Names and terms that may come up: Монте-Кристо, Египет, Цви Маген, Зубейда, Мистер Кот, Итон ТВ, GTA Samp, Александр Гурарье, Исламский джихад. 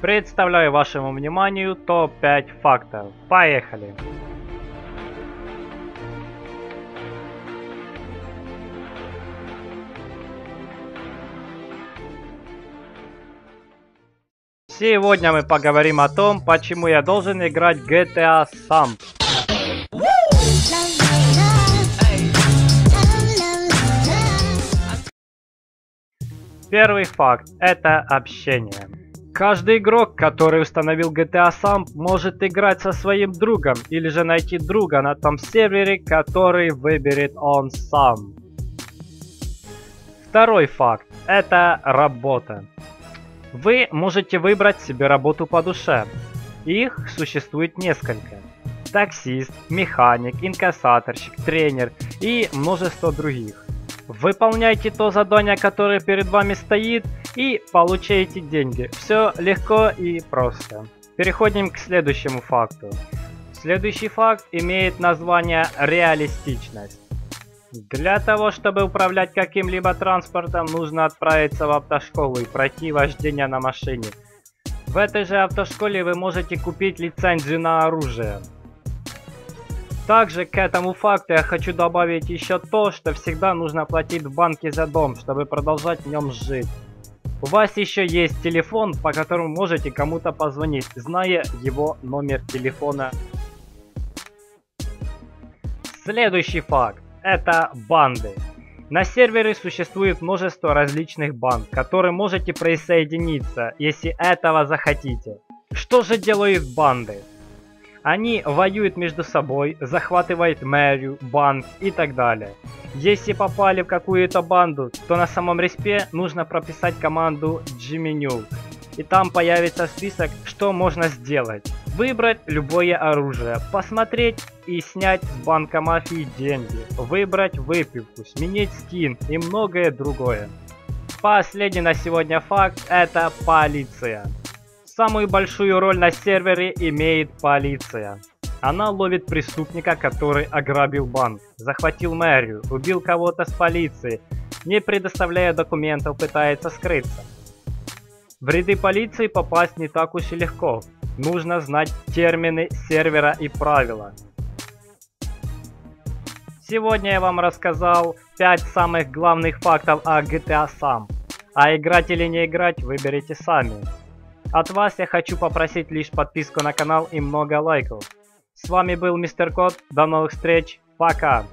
Представляю вашему вниманию топ-5 фактов. Поехали! Сегодня мы поговорим о том, почему я должен играть GTA Samp. Первый факт – это общение. Каждый игрок, который установил GTA Samp, может играть со своим другом или же найти друга на том сервере, который выберет он сам. Второй факт – это работа. Вы можете выбрать себе работу по душе. Их существует несколько. Таксист, механик, инкассаторщик, тренер и множество других. Выполняйте то задание, которое перед вами стоит, и получаете деньги. Все легко и просто. Переходим к следующему факту. Следующий факт имеет название реалистичность. Для того, чтобы управлять каким-либо транспортом, нужно отправиться в автошколу и пройти вождение на машине. В этой же автошколе вы можете купить лицензию на оружие. Также к этому факту я хочу добавить еще то, что всегда нужно платить в банке за дом, чтобы продолжать в нем жить. У вас еще есть телефон, по которому можете кому-то позвонить, зная его номер телефона. Следующий факт. Это банды. На сервере существует множество различных банд, к которым можете присоединиться, если этого захотите. Что же делают банды? Они воюют между собой, захватывают мэрию, банк и так далее. Если попали в какую-то банду, то на самом респе нужно прописать команду G-меню. И там появится список, что можно сделать. Выбрать любое оружие, посмотреть и снять с банка мафии деньги, выбрать выпивку, сменить скин и многое другое. Последний на сегодня факт – это полиция. Самую большую роль на сервере имеет полиция. Она ловит преступника, который ограбил банк, захватил мэрию, убил кого-то с полиции, не предоставляя документов, пытается скрыться. В ряды полиции попасть не так уж и легко. Нужно знать термины сервера и правила. Сегодня я вам рассказал 5 самых главных фактов о GTA Samp. А играть или не играть выберите сами. От вас я хочу попросить лишь подписку на канал и много лайков. С вами был Мистер Кот, до новых встреч, пока!